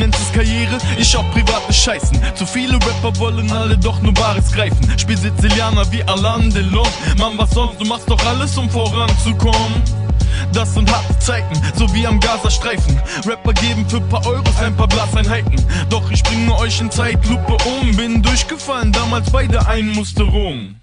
nennt es Karriere, ich auch private Scheißen. Zu viele Rapper wollen alle doch nur Bares greifen. Spiel Sizilianer wie Alain Delon. Mann, was sonst, du machst doch alles, um voranzukommen. Das sind harte Zeiten, so wie am Gazastreifen. Rapper geben für paar Euros ein paar Blaseinheiten. Doch ich bringe euch in Zeitlupe um. Bin durchgefallen, damals bei der Einmusterung.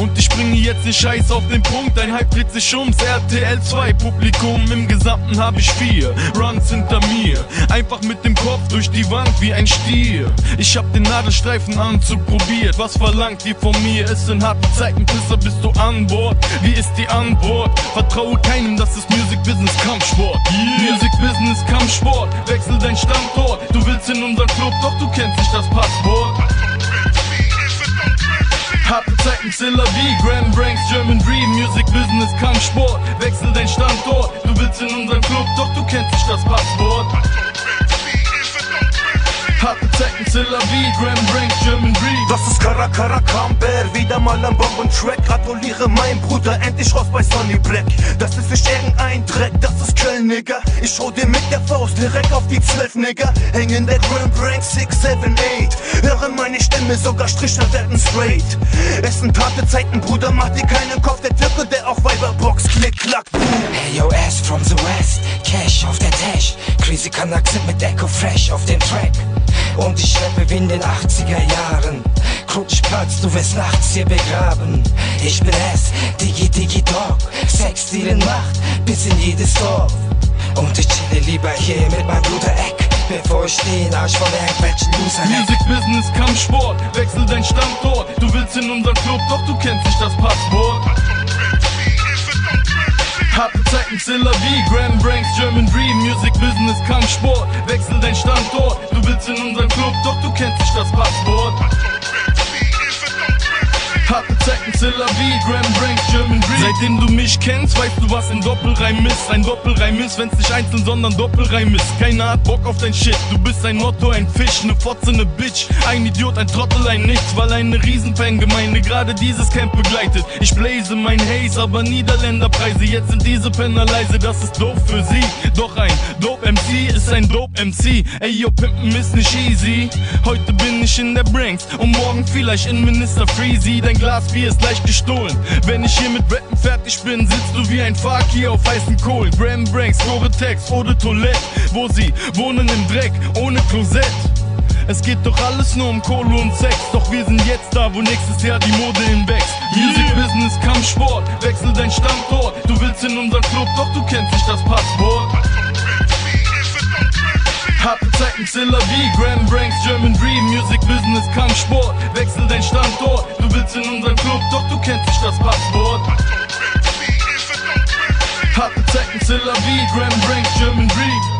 Und ich bringe jetzt den Scheiß auf den Punkt. Ein Hype dreht sich ums RTL 2 Publikum. Im Gesamten hab ich 4 Runs hinter mir. Einfach mit dem Kopf durch die Wand wie ein Stier. Ich hab den Nadelstreifenanzug probiert. Was verlangt ihr von mir? Es sind harte Zeiten, Pisser, bist du an Bord? Wie ist die Antwort? Vertraue keinem, das ist Music Business Kampfsport. Yeah. Music Business Kampfsport. Wechsel dein Standort. Du willst in unseren Club, doch du kennst nicht das Passwort. Harte Zeiten, Zilla V, Grand Branks, German Dream, Music, Business, Kampfsport. Wechsel dein Standort, du willst in unseren Club, doch du kennst nicht das Passwort. Harte Zeiten, Zilla V, Grand Branks, German Dream. Das ist Karakara Camper, wieder mal am Bombentrack. Gratuliere mein Bruder, endlich raus bei Sonny Black. Das ist nicht irgendein Dreck, das ist Köln, Nigga. Ich hau dir mit der Faust direkt auf die 12, Nigga. Häng in der Grand Branks 678. Höre meine Stimme, sogar Stricher werden straight. Es sind harte Zeiten, Bruder, mach dir keinen Kopf. Der Türke, der auf Weiberbox klickt, klack, boom. Hey, yo, ass from the west, Cash auf der Tash. Crazy kann Akzent mit Eko Fresh auf dem Track. Und ich rappe wie in den 80er Jahren. Krutschplatz, du wirst nachts hier begraben. Ich bin ass, Digi Digi Dog. Sex, Dealen, Macht, bis in jedes Dorf. Und ich chille lieber hier mit meinem Bruder Eck. Bevor ich den Arsch von irgendwelchen Loser leck. Music, Business, Kampfsport, wechsel dein Standort. Du willst in unseren Club, doch du kennst nicht das Passwort. Harte Zeiten, Zilla V, Grand Branks, German Dream, Music, Business, Kampfsport. Wechsel dein Standort, du willst in unseren Club, doch du kennst nicht das Passwort. Harte Zeiten, Zilla V, Grand Branks, German Dream. Seitdem du mich kennst, weißt du, was ein Doppelreim ist. Ein Doppelreim ist, wenn's nicht einzeln, sondern Doppelreim ist. Keiner hat Bock auf dein Shit. Du bist ein Motto, ein Fisch, ne Fotze, ne Bitch. Ein Idiot, ein Trottel, ein Nichts. Weil eine Riesenfangemeinde gerade dieses Camp begleitet. Ich blaze mein Haze, aber Niederländerpreise. Jetzt sind diese Penner leise, das ist doof für sie. Doch ein Dope MC ist ein Dope MC. Ey, yo, Pimpen ist nicht easy. Heute bin ich in der Branks und morgen vielleicht in Minister Freezy. Dein Glas Bier ist leicht gestohlen. Wenn ich hier mit Rappen fertig bin, sitzt du wie ein Fakir auf heißen Kohlen. Grand Branks, Gore-Tex, Eau de Toilette. Wo sie wohnen im Dreck, ohne Klosett. Es geht doch alles nur um Kohle und Sex. Doch wir sind jetzt da, wo nächstes Jahr die Mode hinwächst. Music, Business, Kampfsport, wechsel dein Standort. Du willst in unseren Club, doch du kennst nicht das Passwort. Harte Zeiten, Zilla V, Grand Branks, German Dream, Music, Business, Kampfsport. Wechsel dein Standort, du willst in unseren Club, doch du kennst nicht das Passwort. Harte Zeiten, Zilla V, Grand Branks, German Dream.